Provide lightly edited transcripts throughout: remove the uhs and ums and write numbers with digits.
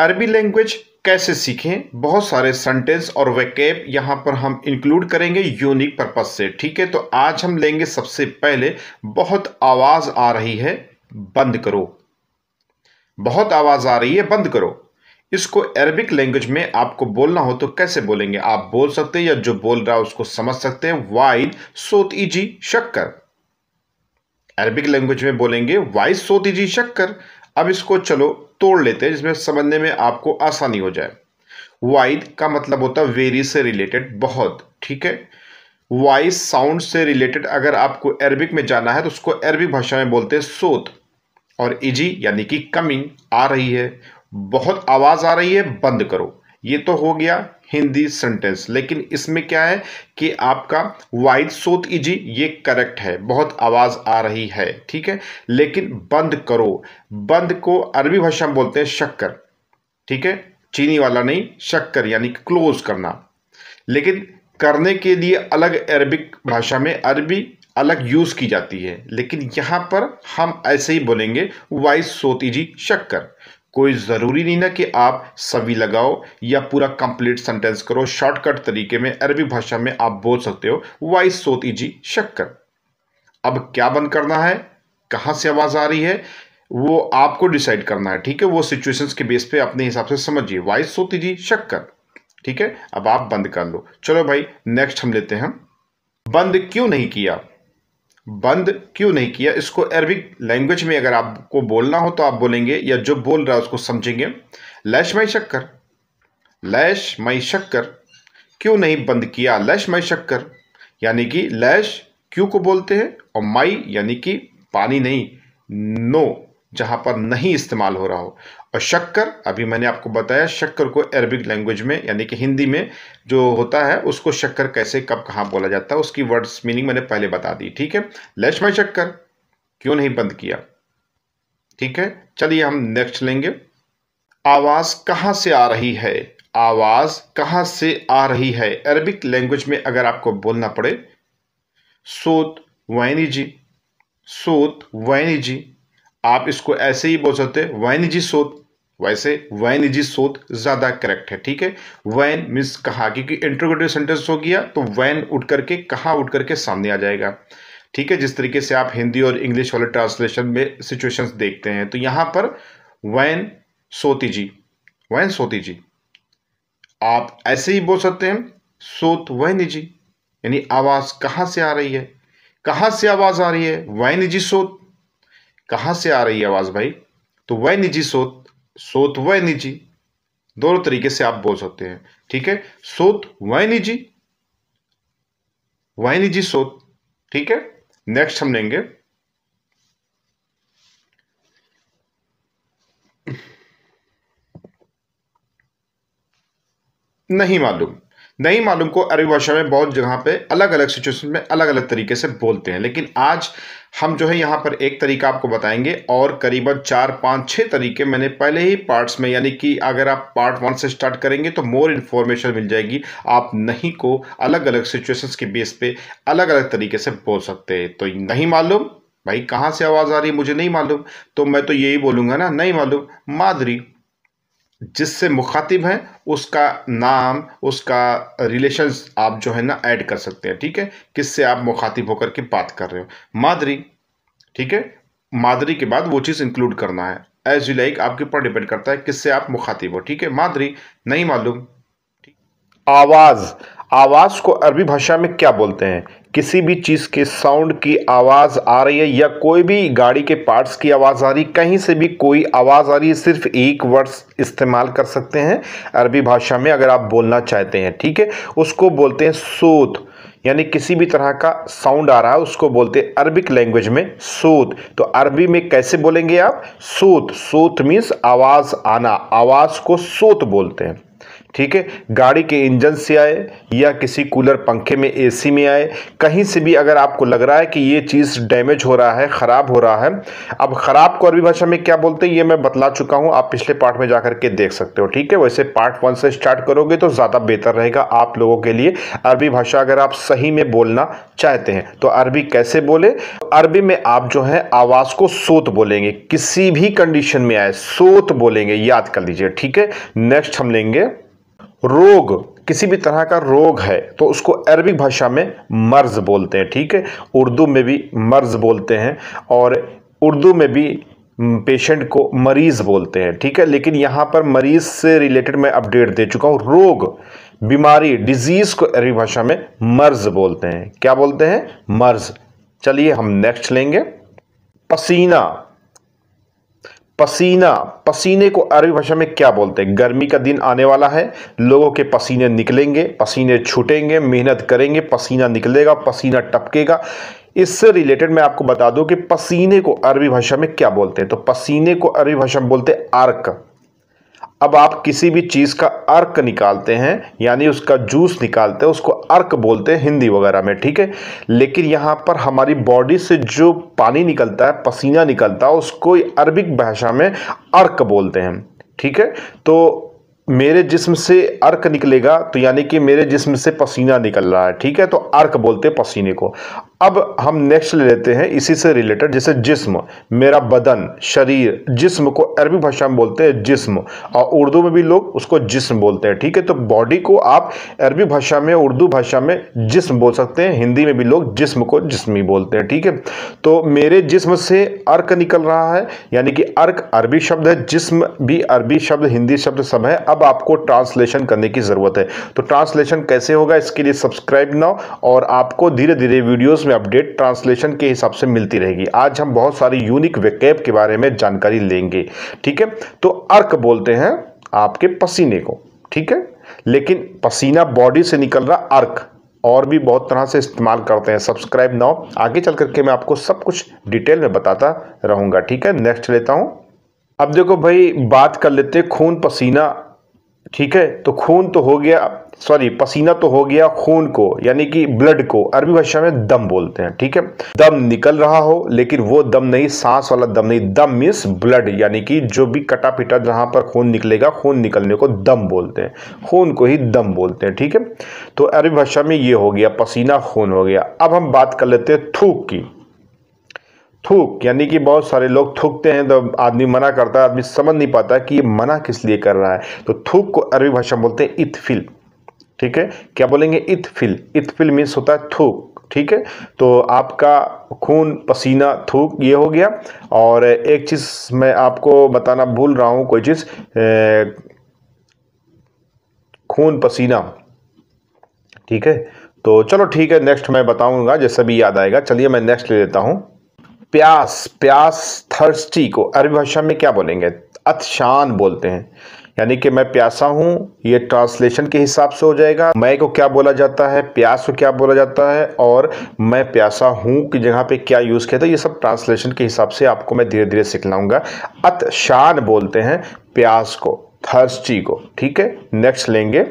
अरबी लैंग्वेज कैसे सीखें, बहुत सारे सेंटेंस और वैकेब यहाँ पर हम इंक्लूड करेंगे यूनिक पर्पज से। ठीक है, तो आज हम लेंगे सबसे पहले, बहुत आवाज़ आ रही है बंद करो, बहुत आवाज़ आ रही है बंद करो। इसको अरबिक लैंग्वेज में आपको बोलना हो तो कैसे बोलेंगे, आप बोल सकते हैं या जो बोल रहा है उसको समझ सकते हैं, वाइद सोत इजी शक्कर। अरबिक लैंग्वेज में बोलेंगे वाइद सोत इजी शक्कर। अब इसको चलो तोड़ लेते हैं जिसमें समझने में आपको आसानी हो जाए। वाइद का मतलब होता है वेरी से रिलेटेड, बहुत। ठीक है, वॉइस साउंड से रिलेटेड अगर आपको अरबिक में जाना है तो उसको अरबिक भाषा में बोलते हैं सोत, और इजी यानी कि कमिंग, आ रही है, बहुत आवाज़ आ रही है बंद करो। ये तो हो गया हिंदी सेंटेंस, लेकिन इसमें क्या है कि आपका वाइद सोत इजी ये करेक्ट है, बहुत आवाज़ आ रही है। ठीक है, लेकिन बंद करो, बंद को अरबी भाषा में बोलते हैं शक्कर। ठीक है, चीनी वाला नहीं, शक्कर यानी कि क्लोज करना। लेकिन करने के लिए अलग अरबिक भाषा में अरबी अलग यूज़ की जाती है, लेकिन यहाँ पर हम ऐसे ही बोलेंगे वाइद सोत इजी शक्कर। कोई ज़रूरी नहीं ना कि आप सभी लगाओ या पूरा कंप्लीट सेंटेंस करो, शॉर्टकट तरीके में अरबी भाषा में आप बोल सकते हो वाइस सोत इजी शक्कर। अब क्या बंद करना है, कहाँ से आवाज़ आ रही है, वो आपको डिसाइड करना है। ठीक है, वो सिचुएशंस के बेस पे अपने हिसाब से समझिए, वाइस सोत इजी शक्कर। ठीक है, अब आप बंद कर लो। चलो भाई नेक्स्ट हम लेते हैं, बंद क्यों नहीं किया। बंद क्यों नहीं किया, इसको अरबिक लैंग्वेज में अगर आपको बोलना हो तो आप बोलेंगे या जो बोल रहा है उसको समझेंगे, लैश माई शक्कर, लैश माई शक्कर। क्यों नहीं बंद किया, लैश माई शक्कर, यानी कि लैश क्यों को बोलते हैं और माई यानी कि पानी नहीं, नो जहाँ पर नहीं इस्तेमाल हो रहा हो, और शक्कर अभी मैंने आपको बताया शक्कर को अरबिक लैंग्वेज में यानी कि हिंदी में जो होता है उसको शक्कर कैसे कब कहाँ बोला जाता है उसकी वर्ड्स मीनिंग मैंने पहले बता दी। ठीक है, लैश में शक्कर क्यों नहीं बंद किया। ठीक है, चलिए हम नेक्स्ट लेंगे, आवाज़ कहाँ से आ रही है। आवाज़ कहाँ से आ रही है अरबिक लैंग्वेज में अगर आपको बोलना पड़े, सोत वाइनी जी, सोत वाइनी जी। आप इसको ऐसे ही बोल सकते हैं वैन जी सोत, वैसे वैन जी सोत ज़्यादा करेक्ट है। ठीक है, वैन मीन्स कहाँ, क्योंकि इंट्रोगेटिव सेंटेंस हो गया तो वैन उठ करके कहाँ उठ करके सामने आ जाएगा। ठीक है, जिस तरीके से आप हिंदी और इंग्लिश वाले ट्रांसलेशन में सिचुएशंस देखते हैं, तो यहाँ पर वैन सोती जी, वैन सोती जी। आप ऐसे ही बोल सकते हैं सोत वैन जी, यानी आवाज़ कहाँ से आ रही है। कहाँ से आवाज़ आ रही है, वैन जी सोत। कहाँ से आ रही है आवाज़ भाई, तो वह निजी सोत, सोत वह निजी, दोनों तरीके से आप बोल सकते हैं। ठीक है, सोत वह निजी, वह निजी सोत। ठीक है, नेक्स्ट हम लेंगे, नहीं मालूम। नहीं मालूम को अरबी भाषा में बहुत जगह पे अलग अलग सिचुएशन में अलग अलग तरीके से बोलते हैं, लेकिन आज हम जो है यहाँ पर एक तरीका आपको बताएंगे, और करीबन 4, 5, 6 तरीके मैंने पहले ही पार्ट्स में, यानी कि अगर आप पार्ट 1 से स्टार्ट करेंगे तो मोर इन्फॉर्मेशन मिल जाएगी, आप नहीं को अलग अलग सिचुएशंस के बेस पे अलग अलग तरीके से बोल सकते हैं। तो नहीं मालूम भाई कहाँ से आवाज़ आ रही है मुझे नहीं मालूम, तो मैं तो यही बोलूँगा ना, नहीं मालूम। मादरी जिससे मुखातिब हैं उसका नाम, उसका रिलेशंस आप जो है ना ऐड कर सकते हैं। ठीक है, किससे आप मुखातिब होकर के बात कर रहे हो, मादरी। ठीक है, मादरी के बाद वो चीज़ इंक्लूड करना है, एज यू लाइक, आपके ऊपर डिपेंड करता है किससे आप मुखातिब हो। ठीक है, मादरी, नहीं मालूम। आवाज़, आवाज़ को अरबी भाषा में क्या बोलते हैं, किसी भी चीज़ के साउंड की आवाज़ आ रही है या कोई भी गाड़ी के पार्ट्स की आवाज़ आ रही, कहीं से भी कोई आवाज़ आ रही है, सिर्फ एक वर्ड्स इस्तेमाल कर सकते हैं अरबी भाषा में अगर आप बोलना चाहते हैं। ठीक है, उसको बोलते हैं सोत, यानी किसी भी तरह का साउंड आ रहा है उसको बोलते हैं अरबिक लैंग्वेज में सोत। तो अरबी में कैसे बोलेंगे आप, सोत, सोत मीन्स आवाज़ आना, आवाज़ को सोत बोलते हैं। ठीक है, गाड़ी के इंजन से आए या किसी कूलर पंखे में एसी में आए, कहीं से भी अगर आपको लग रहा है कि ये चीज़ डैमेज हो रहा है, ख़राब हो रहा है। अब ख़राब को अरबी भाषा में क्या बोलते हैं ये मैं बतला चुका हूँ, आप पिछले पार्ट में जाकर के देख सकते हो। ठीक है, वैसे पार्ट 1 से स्टार्ट करोगे तो ज़्यादा बेहतर रहेगा आप लोगों के लिए। अरबी भाषा अगर आप सही में बोलना चाहते हैं तो अरबी कैसे बोले, अरबी में आप जो है आवाज़ को सोत बोलेंगे, किसी भी कंडीशन में आए सोत बोलेंगे, याद कर लीजिए। ठीक है, नेक्स्ट हम लेंगे रोग, किसी भी तरह का रोग है तो उसको अरबी भाषा में मर्ज बोलते हैं। ठीक है, उर्दू में भी मर्ज बोलते हैं और उर्दू में भी पेशेंट को मरीज़ बोलते हैं। ठीक है, लेकिन यहाँ पर मरीज़ से रिलेटेड मैं अपडेट दे चुका हूँ। रोग, बीमारी, डिजीज़ को अरबी भाषा में मर्ज बोलते हैं। क्या बोलते हैं? मर्ज। चलिए हम नेक्स्ट लेंगे पसीना। पसीना, पसीने को अरबी भाषा में क्या बोलते हैं? गर्मी का दिन आने वाला है, लोगों के पसीने निकलेंगे, पसीने छूटेंगे, मेहनत करेंगे, पसीना निकलेगा, पसीना टपकेगा। इससे रिलेटेड मैं आपको बता दूं कि पसीने को अरबी भाषा में क्या बोलते हैं, तो पसीने को अरबी भाषा में बोलते हैं अर्क। अब आप किसी भी चीज़ का अर्क निकालते हैं, यानी उसका जूस निकालते हैं, उसको अर्क बोलते हैं हिंदी वगैरह में। ठीक है, लेकिन यहाँ पर हमारी बॉडी से जो पानी निकलता है, पसीना निकलता है, उसको अरबिक भाषा में अर्क बोलते हैं। ठीक है, तो मेरे जिस्म से अर्क निकलेगा तो यानी कि मेरे जिस्म से पसीना निकल रहा है। ठीक है, तो अर्क बोलते हैं पसीने को। अब हम नेक्स्ट ले लेते हैं इसी से रिलेटेड, जैसे जिस्म, मेरा बदन, शरीर। जिस्म को अरबी भाषा में बोलते हैं जिस्म और उर्दू में भी लोग उसको जिस्म बोलते हैं। ठीक है, तो बॉडी को आप अरबी भाषा में, उर्दू भाषा में जिस्म बोल सकते हैं, हिंदी में भी लोग जिस्म को जिस्मी बोलते हैं। ठीक है, तो मेरे जिस्म से अर्क निकल रहा है यानी कि अर्क अरबी शब्द है, जिस्म भी अरबी शब्द, हिंदी शब्द सब है। अब आपको ट्रांसलेशन करने की ज़रूरत है, तो ट्रांसलेशन कैसे होगा इसके लिए सब्सक्राइब नाउ, और आपको धीरे धीरे वीडियोज़ में अपडेट ट्रांसलेशन के हिसाब से मिलती रहेगी। आज हम बहुत सारी यूनिक वेकैब के बारे में जानकारी लेंगे। ठीक है, तो अर्क बोलते हैं आपके पसीने को। ठीक है, लेकिन पसीना बॉडी से निकल रहा, अर्क और भी बहुत तरह से इस्तेमाल करते हैं। सब्सक्राइब नाउ, आगे चल करके मैं आपको सब कुछ डिटेल में बताता रहूँगा। ठीक है, नेक्स्ट लेता हूँ। अब देखो भाई, बात कर लेते हैं खून, पसीना। ठीक है, तो खून तो हो गया, सॉरी पसीना तो हो गया, खून को यानी कि ब्लड को अरबी भाषा में दम बोलते हैं। ठीक है, दम निकल रहा हो लेकिन वो दम नहीं, सांस वाला दम नहीं, दम मीन्स ब्लड, यानी कि जो भी कटा पिटा जहाँ पर खून निकलेगा, खून निकलने को दम बोलते हैं, खून को ही दम बोलते हैं। ठीक है, तो अरबी भाषा में ये हो गया, पसीना, खून हो गया। अब हम बात कर लेते हैं थूक की। थूक यानी कि बहुत सारे लोग थूकते हैं, तो आदमी मना करता है, आदमी समझ नहीं पाता कि ये मना किस लिए कर रहा है, तो थूक को अरबी भाषा में बोलते हैं इतफिल। ठीक है, क्या बोलेंगे? इतफिल। इतफिल मीन्स होता है थूक। ठीक है, तो आपका खून, पसीना, थूक ये हो गया। और एक चीज़ मैं आपको बताना भूल रहा हूँ, कोई चीज़, खून, पसीना। ठीक है, तो चलो ठीक है, नेक्स्ट मैं बताऊँगा जैसा भी याद आएगा। चलिए मैं नेक्स्ट ले लेता हूँ। प्यास, प्यास, थर्स्टी को अरबी भाषा में क्या बोलेंगे? अतशान बोलते हैं, यानी कि मैं प्यासा हूँ। ये ट्रांसलेशन के हिसाब से हो जाएगा। मैं को क्या बोला जाता है, प्यास को क्या बोला जाता है, और मैं प्यासा हूँ की जगह पे क्या यूज़ किया था, ये सब ट्रांसलेशन के हिसाब से आपको मैं धीरे धीरे सिखलाऊंगा। अतशान बोलते हैं प्यास को, थर्स्टी को। ठीक है, नेक्स्ट लेंगे।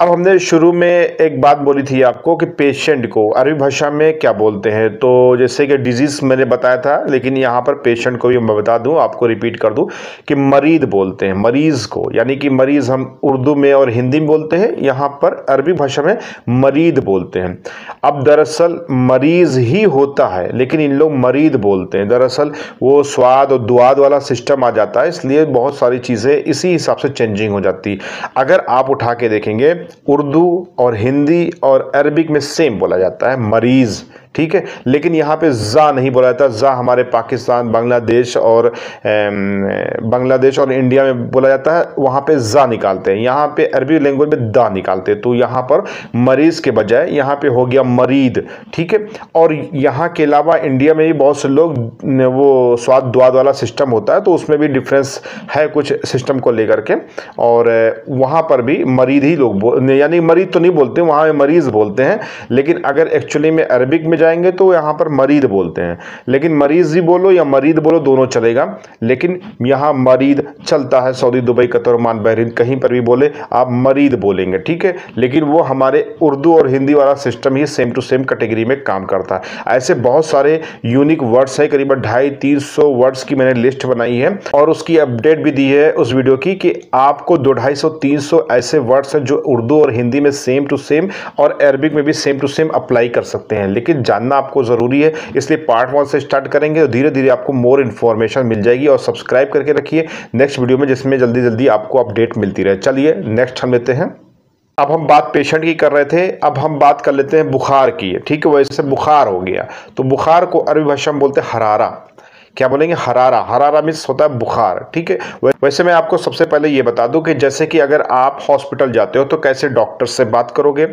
अब हमने शुरू में एक बात बोली थी आपको कि पेशेंट को अरबी भाषा में क्या बोलते हैं, तो जैसे कि डिजीज़ मैंने बताया था, लेकिन यहाँ पर पेशेंट को भी मैं बता दूँ, आपको रिपीट कर दूँ कि मरीद बोलते हैं मरीज़ को, यानी कि मरीज़ हम उर्दू में और हिंदी में बोलते हैं, यहाँ पर अरबी भाषा में मरीद बोलते हैं। अब दरअसल मरीज़ ही होता है, लेकिन इन लोग मरीद बोलते हैं। दरअसल वो स्वाद और दुआद वाला सिस्टम आ जाता है, इसलिए बहुत सारी चीज़ें इसी हिसाब से चेंजिंग हो जाती। अगर आप उठा के देखेंगे उर्दू और हिंदी और अरबिक में सेम बोला जाता है मरीज़। ठीक है, लेकिन यहाँ पे जा नहीं बोला जाता। जा हमारे पाकिस्तान, बांग्लादेश और इंडिया में बोला जाता है, वहाँ पे जा निकालते हैं, यहाँ पे अरबी लैंग्वेज में दा निकालते हैं। तो यहाँ पर मरीज़ के बजाय यहाँ पे हो गया मरीद। ठीक है, और यहाँ के अलावा इंडिया में भी बहुत से लोग वो स्वाद दुआद वाला सिस्टम होता है, तो उसमें भी डिफ्रेंस है कुछ सिस्टम को लेकर के, और वहाँ पर भी मरीद ही लोग, यानी मरीद तो नहीं बोलते, वहाँ मरीज़ बोलते हैं। लेकिन अगर एक्चुअली में अरबिक में जाएंगे तो यहाँ पर मरीद बोलते हैं, लेकिन मरीज ही बोलो या मरीद बोलो दोनों चलेगा। लेकिन यहाँ मरीद चलता है, Saudi, Dubai, Qatar, Oman, Bahrain कहीं पर भी बोले आप मरीद बोलेंगे, ठीक है। लेकिन वो हमारे उर्दू और हिंदी वाला सिस्टम ही सेम टू सेम कैटेगरी में काम करता है। ऐसे बहुत सारे यूनिक वर्ड्स है, करीबन 250-300 वर्ड्स की मैंने लिस्ट बनाई है और उसकी अपडेट भी दी है उस वीडियो की कि आपको 250-300 ऐसे वर्ड्स हैं जो उर्दू और हिंदी में सेम टू सेम और अरबिक में भी सेम टू सेम अप्लाई कर सकते हैं। लेकिन जानना आपको ज़रूरी है, इसलिए पार्ट 1 से स्टार्ट करेंगे और धीरे धीरे आपको मोर इन्फॉर्मेशन मिल जाएगी। और सब्सक्राइब करके रखिए नेक्स्ट वीडियो में, जिसमें जल्दी जल्दी आपको अपडेट मिलती रहे। चलिए नेक्स्ट हम लेते हैं। अब हम बात पेशेंट की कर रहे थे, अब हम बात कर लेते हैं बुखार की, ठीक है। वैसे बुखार हो गया तो बुखार को अरबी भाषा में बोलते हैं हरारा। क्या बोलेंगे? हरारा। हरारा मीन्स होता है बुखार, ठीक है। वैसे मैं आपको सबसे पहले ये बता दूं कि जैसे कि अगर आप हॉस्पिटल जाते हो तो कैसे डॉक्टर से बात करोगे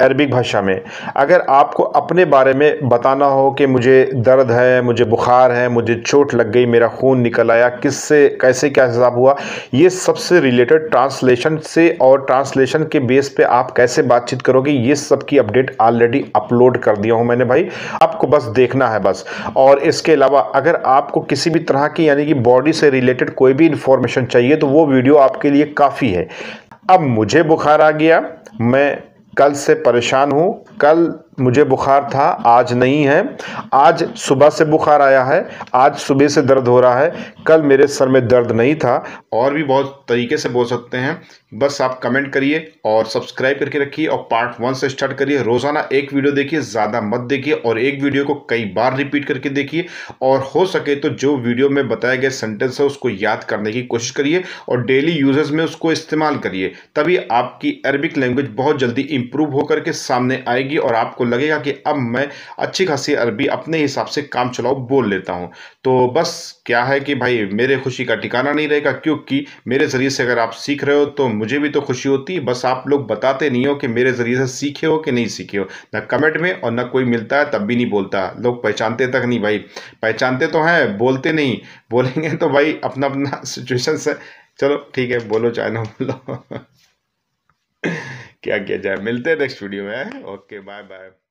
अरबिक भाषा में। अगर आपको अपने बारे में बताना हो कि मुझे दर्द है, मुझे बुखार है, मुझे चोट लग गई, मेरा खून निकल आया, किससे कैसे क्या हिसाब हुआ, ये सबसे रिलेटेड ट्रांसलेशन से और ट्रांसलेशन के बेस पे आप कैसे बातचीत करोगे, ये सब की अपडेट ऑलरेडी अपलोड कर दिया हूँ मैंने भाई, आपको बस देखना है बस। और इसके अलावा अगर आपको किसी भी तरह की यानी कि बॉडी से रिलेटेड कोई भी इंफॉर्मेशन चाहिए तो वो वीडियो आपके लिए काफ़ी है। अब मुझे बुखार आ गया, मैं कल से परेशान हूँ, कल मुझे बुखार था आज नहीं है, आज सुबह से बुखार आया है, आज सुबह से दर्द हो रहा है, कल मेरे सर में दर्द नहीं था। और भी बहुत तरीके से बोल सकते हैं, बस आप कमेंट करिए और सब्सक्राइब करके रखिए और पार्ट 1 से स्टार्ट करिए। रोज़ाना एक वीडियो देखिए, ज़्यादा मत देखिए, और एक वीडियो को कई बार रिपीट करके देखिए और हो सके तो जो वीडियो में बताए गए सेंटेंस है उसको याद करने की कोशिश करिए और डेली यूजेस में उसको इस्तेमाल करिए, तभी आपकी अरबिक लैंग्वेज बहुत जल्दी इम्प्रूव होकर के सामने आएगी और आपको लगेगा कि अब मैं अच्छी खासी अरबी अपने हिसाब से काम चलाओ बोल लेता हूं। तो बस क्या है कि भाई मेरे खुशी का ठिकाना नहीं रहेगा, क्योंकि मेरे ज़रिए से अगर आप सीख रहे हो तो मुझे भी तो खुशी होती है, बस आप लोग बताते नहीं हो कि मेरे ज़रिए से सीखे हो कि नहीं सीखे हो, ना कमेंट में, और ना कोई मिलता है तब भी नहीं बोलता, लोग पहचानते तक नहीं भाई, पहचानते तो हैं बोलते नहीं, बोलेंगे तो भाई अपना अपना सिचुएशन से। चलो ठीक है, बोलो चाहे ना बोलो क्या किया जाए। मिलते हैं नेक्स्ट वीडियो में, ओके बाय बाय।